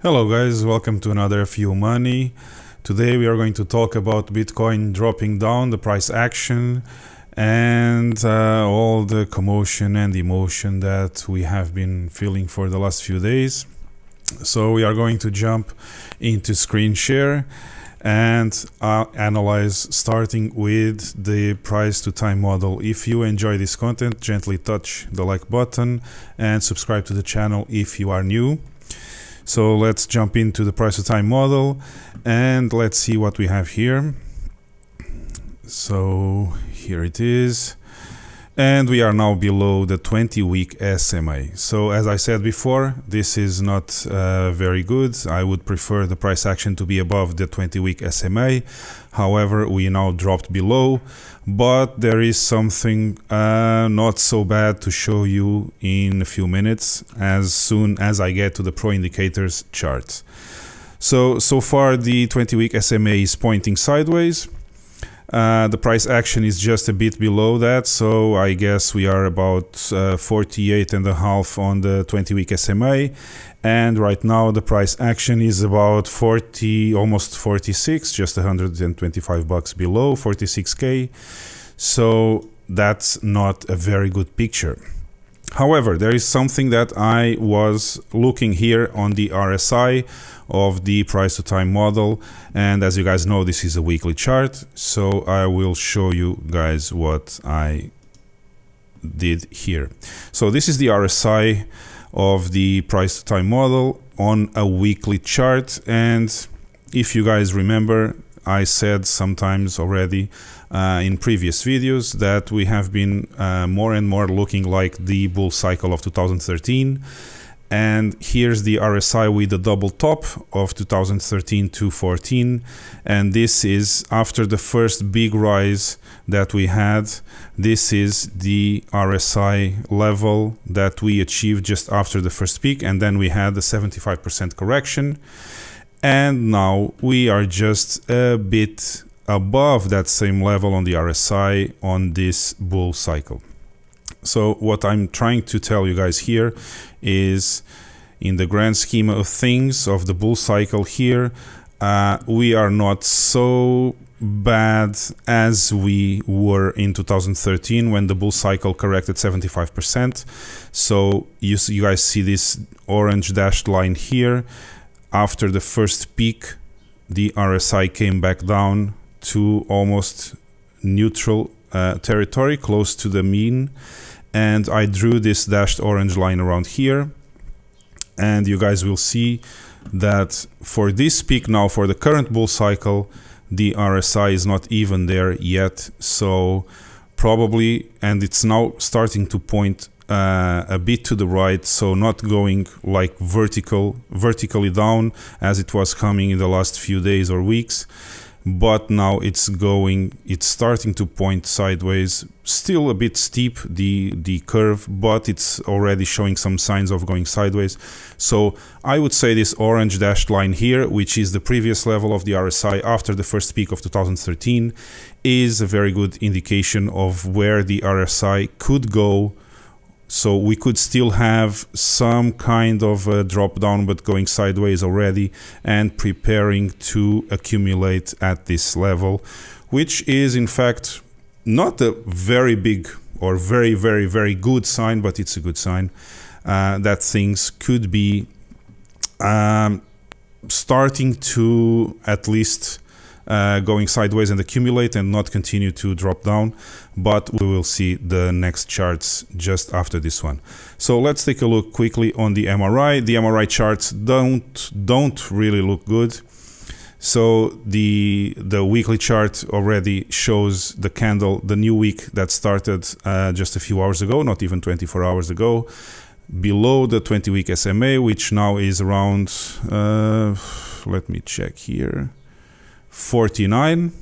Hello guys, welcome to another F You Money. Today we are going to talk about Bitcoin dropping down, the price action, and all the commotion and emotion that we have been feeling for the last few days. So we are going to jump into screen share and analyze, starting with the price to time model. If you enjoy this content, gently touch the like button and subscribe to the channel if you are new. So let's jump into the price to time model and let's see what we have here. So here it is. And we are now below the 20-week SMA. So as I said before, this is not very good. I would prefer the price action to be above the 20-week SMA. However, we now dropped below, but there is something not so bad to show you in a few minutes as soon as I get to the Pro Indicators chart. So far the 20-week SMA is pointing sideways. The price action is just a bit below that, so I guess we are about 48.5 on the 20-week SMA, and right now the price action is about 40, almost 46, just $125 below, 46K. So that's not a very good picture. However, there is something that I was looking here on the RSI of the price to time model. And as you guys know, this is a weekly chart. So I will show you guys what I did here. So this is the RSI of the price to time model on a weekly chart. And if you guys remember, I said sometimes already in previous videos that we have been more and more looking like the bull cycle of 2013. And here's the RSI with the double top of 2013 to 14. And this is after the first big rise that we had. This is the RSI level that we achieved just after the first peak. And then we had the 75% correction. And now we are just a bit above that same level on the RSI on this bull cycle. So what I'm trying to tell you guys here is, in the grand scheme of things of the bull cycle here, we are not so bad as we were in 2013 when the bull cycle corrected 75%. So you guys see this orange dashed line here. After the first peak, the RSI came back down to almost neutral territory, close to the mean. And I drew this dashed orange line around here. And you guys will see that for this peak now, for the current bull cycle, the RSI is not even there yet. So probably, and it's now starting to point a bit to the right, so not going like vertically down as it was coming in the last few days or weeks, but now it's starting to point sideways. Still a bit steep, the curve, but it's already showing some signs of going sideways. So I would say this orange dashed line here, which is the previous level of the RSI after the first peak of 2013, is a very good indication of where the RSI could go. So we could still have some kind of a drop down, but going sideways already and preparing to accumulate at this level, which is in fact not a very big or very, very, very good sign, but it's a good sign that things could be starting to at least going sideways and accumulate and not continue to drop down, but we will see the next charts just after this one. So let's take a look quickly on the MRI. The MRI charts don't really look good. So the weekly chart already shows the candle, the new week that started just a few hours ago, not even 24 hours ago, below the 20-week SMA, which now is around, let me check here, 49,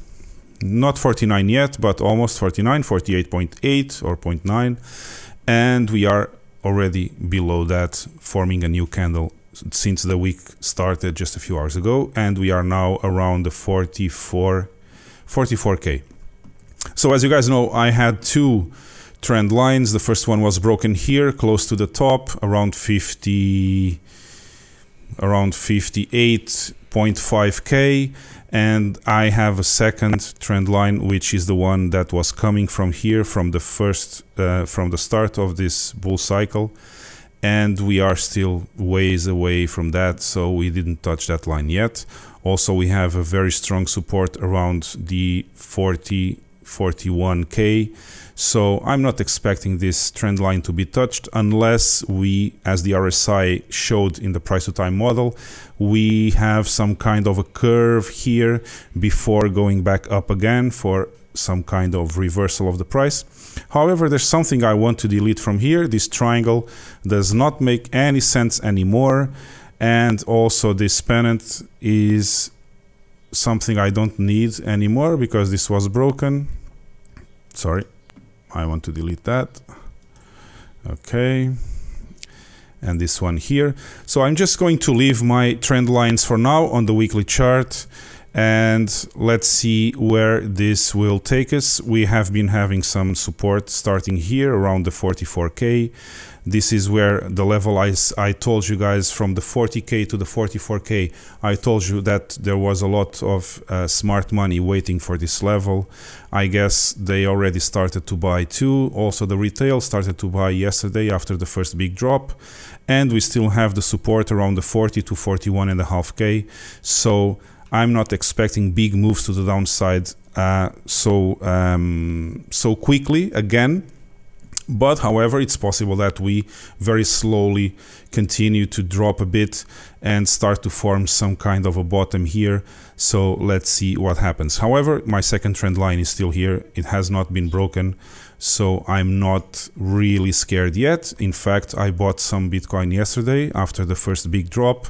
not 49 yet, but almost 49, 48.8 or 0.9, and we are already below that, forming a new candle since the week started just a few hours ago, and we are now around the 44K. So as you guys know, I had two trend lines. The first one was broken here, close to the top, around 50. around 58.5K, and I have a second trend line, which is the one that was coming from here, from the first, from the start of this bull cycle, and we are still ways away from that, so we didn't touch that line yet. Also, we have a very strong support around the 41K, so I'm not expecting this trend line to be touched unless we, as the RSI showed in the price to time model, we have some kind of a curve here before going back up again for some kind of reversal of the price. However, there's something I want to delete from here. This triangle does not make any sense anymore, and also this pennant is something I don't need anymore because this was broken. Sorry, I want to delete that. Okay, and this one here. So I'm just going to leave my trend lines for now on the weekly chart, and let's see where this will take us. We have been having some support starting here around the 44K. This is where the level I told you guys, from the 40K to the 44K, I told you that there was a lot of smart money waiting for this level. I guess they already started to buy too. Also, the retail started to buy yesterday after the first big drop, and we still have the support around the 40 to 41.5K. So I'm not expecting big moves to the downside so quickly again, but however, it's possible that we very slowly continue to drop a bit and start to form some kind of a bottom here. So let's see what happens. However, my second trend line is still here. It has not been broken, so I'm not really scared yet. In fact, I bought some Bitcoin yesterday after the first big drop,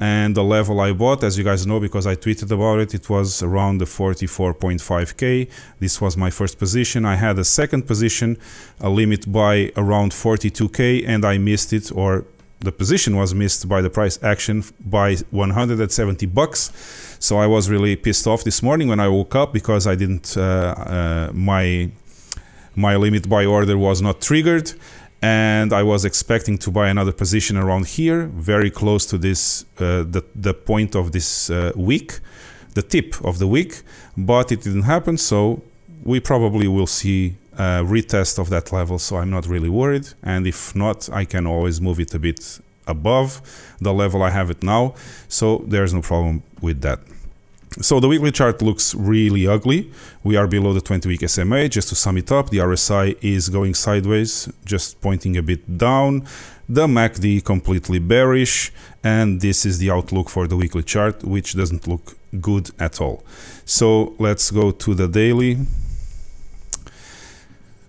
and the level I bought, as you guys know, because I tweeted about it, it was around the 44.5K. This was my first position. I had a second position, a limit buy around 42K, and I missed it, or the position was missed by the price action by $170. So I was really pissed off this morning when I woke up because I didn't, my limit buy order was not triggered, and I was expecting to buy another position around here, very close to this, the point of this wick, the tip of the wick, but it didn't happen. So we probably will see a retest of that level, so I'm not really worried. And if not, I can always move it a bit above the level I have it now, so there's no problem with that. So the weekly chart looks really ugly. We are below the 20-week SMA. Just to sum it up, the RSI is going sideways, just pointing a bit down. The MACD completely bearish, and this is the outlook for the weekly chart, which doesn't look good at all. So let's go to the daily.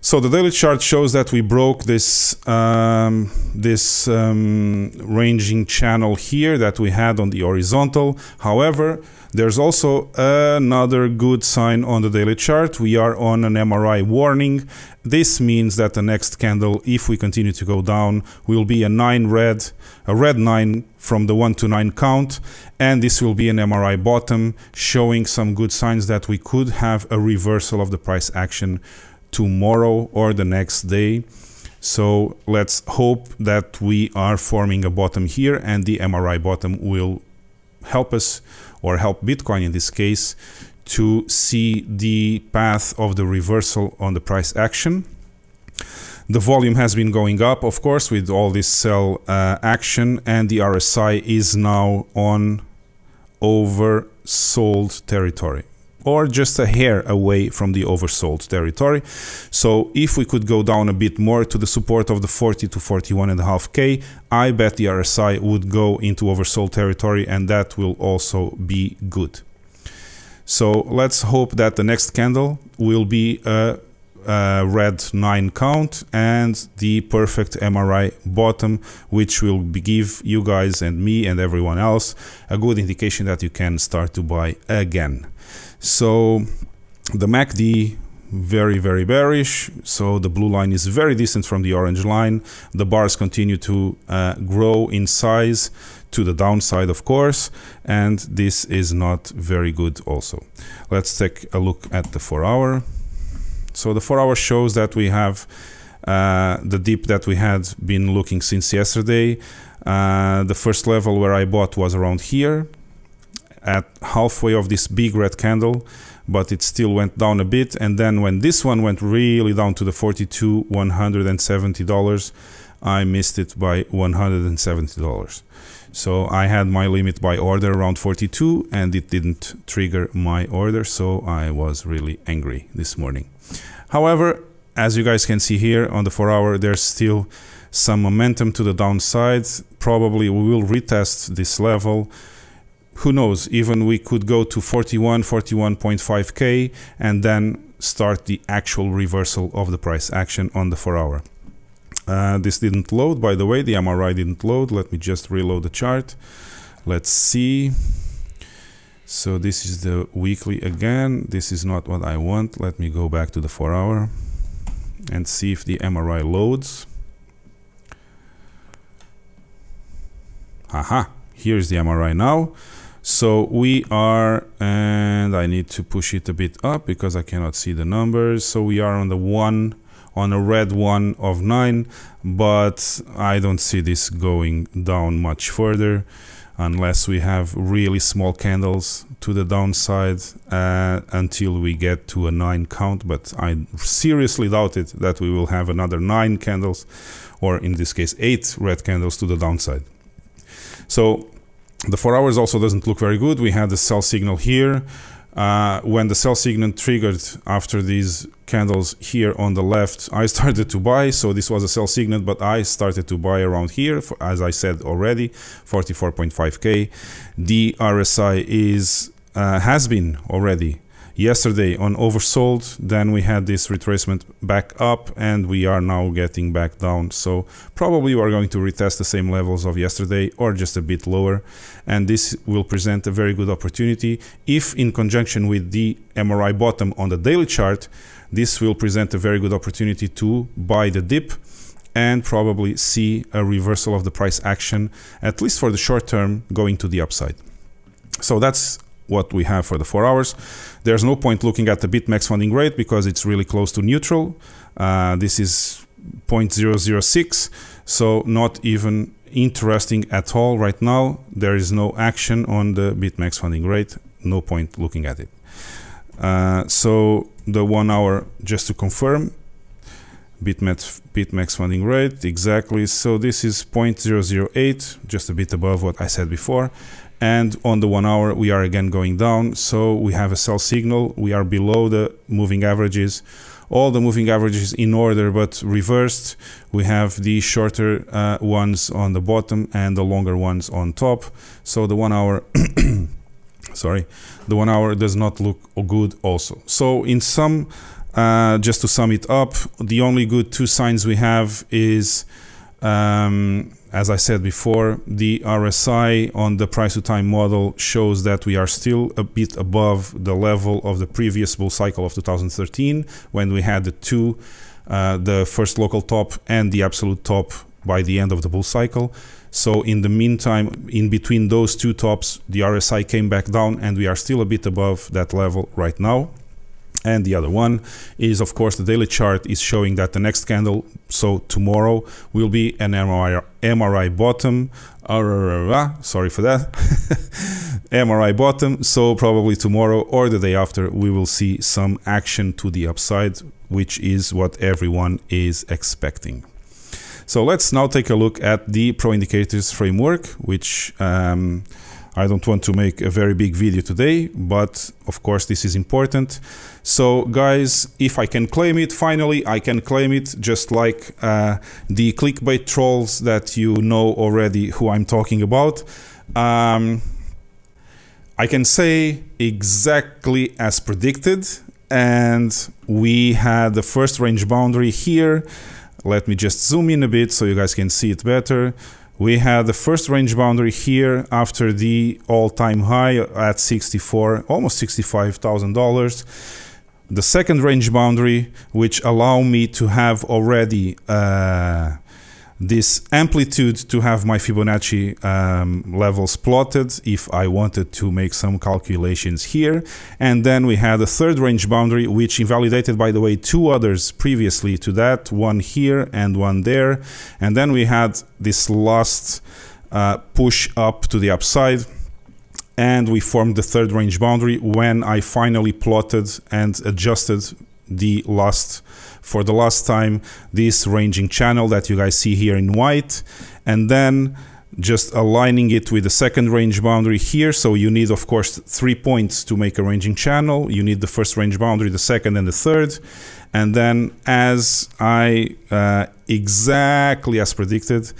So the daily chart shows that we broke this ranging channel here that we had on the horizontal. However, there's also another good sign on the daily chart. We are on an MRI warning. This means that the next candle, if we continue to go down, will be a red nine from the 1 to 9 count, and this will be an MRI bottom, showing some good signs that we could have a reversal of the price action tomorrow or the next day. So let's hope that we are forming a bottom here, and the MRI bottom will help us, or help Bitcoin in this case, to see the path of the reversal on the price action. The volume has been going up, of course, with all this sell action, and the RSI is now on oversold territory, or just a hair away from the oversold territory. So if we could go down a bit more to the support of the 40 to 41.5K, I bet the RSI would go into oversold territory, and that will also be good. So let's hope that the next candle will be a red 9 count and the perfect MRI bottom, which will give you guys and me and everyone else a good indication that you can start to buy again. So the MACD very, very bearish. So the blue line is very distant from the orange line. The bars continue to grow in size to the downside, of course, and this is not very good also. Let's take a look at the 4-hour. So the 4-hour shows that we have the dip that we had been looking since yesterday. The first level where I bought was around here at halfway of this big red candle, but it still went down a bit. And then when this one went really down to the $42,170, I missed it by $170. So I had my limit by order around 42 and it didn't trigger my order. So I was really angry this morning. However, as you guys can see here on the 4-hour, there's still some momentum to the downside. Probably we will retest this level. Who knows, even we could go to 41, 41.5K and then start the actual reversal of the price action on the 4-hour. This didn't load, by the way, the MRI didn't load. Let me just reload the chart. Let's see. So this is the weekly again. This is not what I want. Let me go back to the 4-hour and see if the MRI loads. Aha, here's the MRI now. So we are, and I need to push it a bit up because I cannot see the numbers. So we are on the one, on a red one of 9, but I don't see this going down much further unless we have really small candles to the downside until we get to a 9 count. But I seriously doubt it that we will have another 9 candles, or in this case 8 red candles to the downside. So the 4 hours also doesn't look very good. We had the sell signal here. When the sell signal triggered after these candles here on the left, I started to buy. So this was a sell signal, but I started to buy around here, for, as I said already, 44.5K. The RSI is has been already yesterday on oversold. Then we had this retracement back up and we are now getting back down. So probably we are going to retest the same levels of yesterday or just a bit lower. And this will present a very good opportunity if in conjunction with the MRI bottom on the daily chart, this will present a very good opportunity to buy the dip and probably see a reversal of the price action, at least for the short term, going to the upside. So that's what we have for the 4 hours. There's no point looking at the BitMEX funding rate because it's really close to neutral. This is 0.006, so not even interesting at all right now. There is no action on the BitMEX funding rate, no point looking at it. So the 1 hour, just to confirm, BitMEX funding rate, exactly. So this is 0.008, just a bit above what I said before. And on the 1 hour, we are again going down. So we have a sell signal. We are below the moving averages, all the moving averages in order, but reversed. We have the shorter ones on the bottom and the longer ones on top. So the 1 hour, sorry, the 1 hour does not look good also. So in sum, just to sum it up, the only good two signs we have is, as I said before, the RSI on the price to time model shows that we are still a bit above the level of the previous bull cycle of 2013, when we had the two, the first local top and the absolute top by the end of the bull cycle. So in the meantime, in between those two tops, the RSI came back down and we are still a bit above that level right now. And the other one is, of course, the daily chart is showing that the next candle, so tomorrow, will be an MRI bottom. Sorry for that. MRI bottom. So probably tomorrow or the day after, we will see some action to the upside, which is what everyone is expecting. So let's now take a look at the Pro Indicators framework, which I don't want to make a very big video today, but of course this is important. So guys, if I can claim it, finally I can claim it, just like the clickbait trolls that you know already who I'm talking about. I can say exactly as predicted, and we had the first range boundary here. Let me just zoom in a bit so you guys can see it better. We had the first range boundary here after the all-time high at 64, almost $65,000. The second range boundary, which allow me to have already this amplitude to have my Fibonacci levels plotted if I wanted to make some calculations here. And then we had a third range boundary, which invalidated, by the way, two others previously to that, one here and one there. And then we had this last push up to the upside, and we formed the third range boundary when I finally plotted and adjusted the last, for the last time, this ranging channel that you guys see here in white, and then just aligning it with the second range boundary here. So you need, of course, 3 points to make a ranging channel. You need the first range boundary, the second and the third. And then as I, exactly as predicted,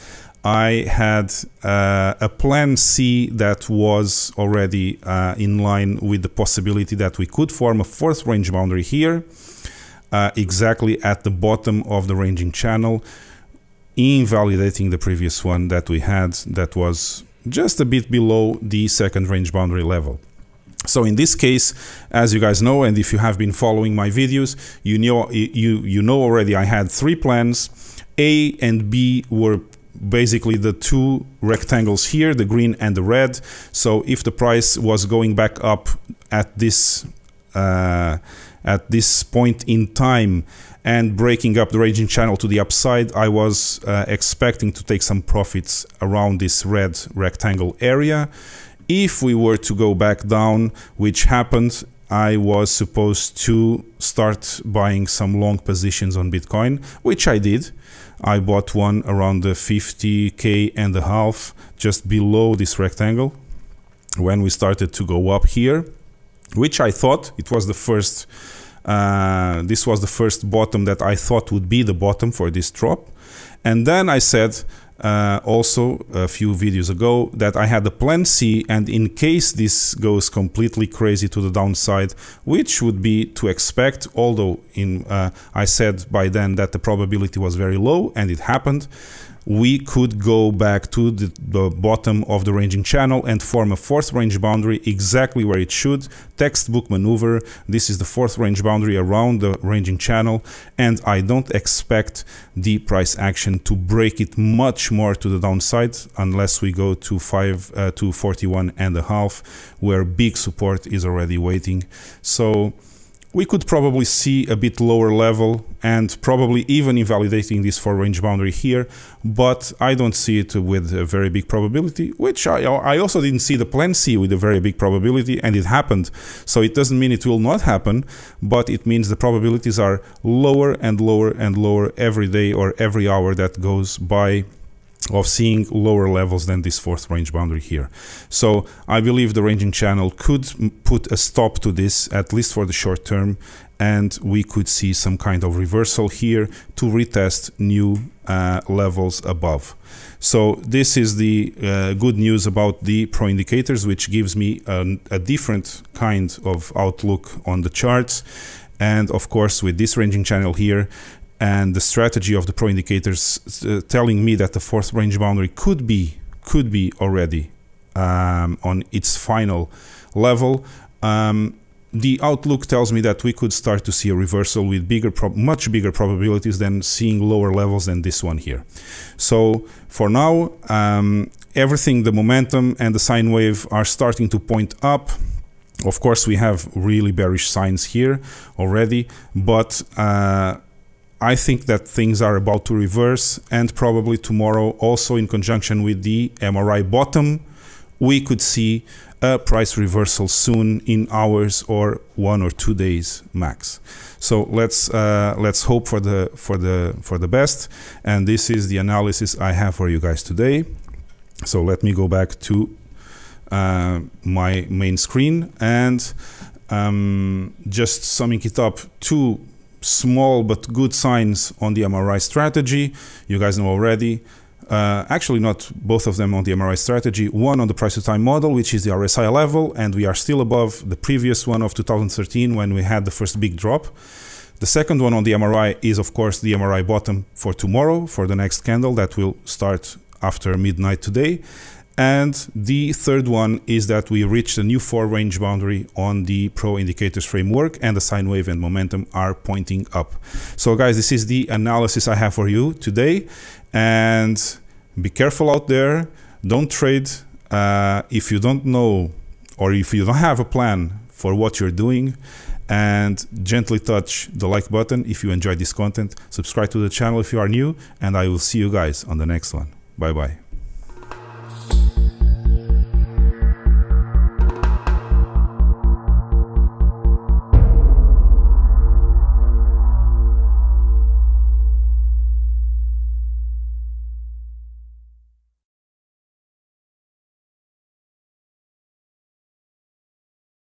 I had a plan C that was already in line with the possibility that we could form a fourth range boundary here, exactly at the bottom of the ranging channel, invalidating the previous one that we had that was just a bit below the second range boundary level. So in this case, as you guys know, and if you have been following my videos, you know already I had three plans. A and B were basically the two rectangles here, the green and the red. So if the price was going back up at this point in time and breaking up the ranging channel to the upside, I was expecting to take some profits around this red rectangle area. If we were to go back down, which happened, I was supposed to start buying some long positions on Bitcoin, which I did. I bought one around the 50,500, just below this rectangle, when we started to go up here, which I thought it was the first, this was the first bottom that I thought would be the bottom for this drop. And then I said, also a few videos ago, that I had a plan C, and in case this goes completely crazy to the downside, which would be to expect, although in I said by then that the probability was very low, and it happened, we could go back to the bottom of the ranging channel and form a fourth range boundary exactly where it should. Textbook maneuver. This is the fourth range boundary around the ranging channel, and I don't expect the price action to break it much more to the downside unless we go to 41,500, where big support is already waiting. So we could probably see a bit lower level and probably even invalidating this four range boundary here, but I don't see it with a very big probability, which I also didn't see the plan C with a very big probability, and it happened. So it doesn't mean it will not happen, but it means the probabilities are lower and lower and lower every day or every hour that goes by, of seeing lower levels than this fourth range boundary here. So I believe the ranging channel could put a stop to this, at least for the short term, and we could see some kind of reversal here to retest new levels above. So this is the good news about the Pro Indicators, which gives me a different kind of outlook on the charts. And of course, with this ranging channel here, and the strategy of the Pro Indicators telling me that the fourth range boundary could be already on its final level, the outlook tells me that we could start to see a reversal with bigger, much bigger probabilities than seeing lower levels than this one here. So for now, everything, the momentum and the sine wave are starting to point up. Of course, we have really bearish signs here already, but I think that things are about to reverse, and probably tomorrow, also in conjunction with the MRI bottom, we could see a price reversal soon in hours or 1 or 2 days max. So let's hope for the best. And this is the analysis I have for you guys today. So let me go back to my main screen, and just summing it up, two small but good signs on the MRI strategy. You guys know already, actually not both of them on the MRI strategy, one on the price to time model, which is the RSI level, and we are still above the previous one of 2013 when we had the first big drop. The second one on the MRI is of course the MRI bottom for tomorrow, for the next candle that will start after midnight today. And the third one is that we reached a new four range boundary on the Pro Indicators framework, and the sine wave and momentum are pointing up. So guys, this is the analysis I have for you today, and be careful out there. Don't trade if you don't know, or if you don't have a plan for what you're doing. And gently touch the like button if you enjoyed this content. Subscribe to the channel if you are new, and I will see you guys on the next one. Bye bye.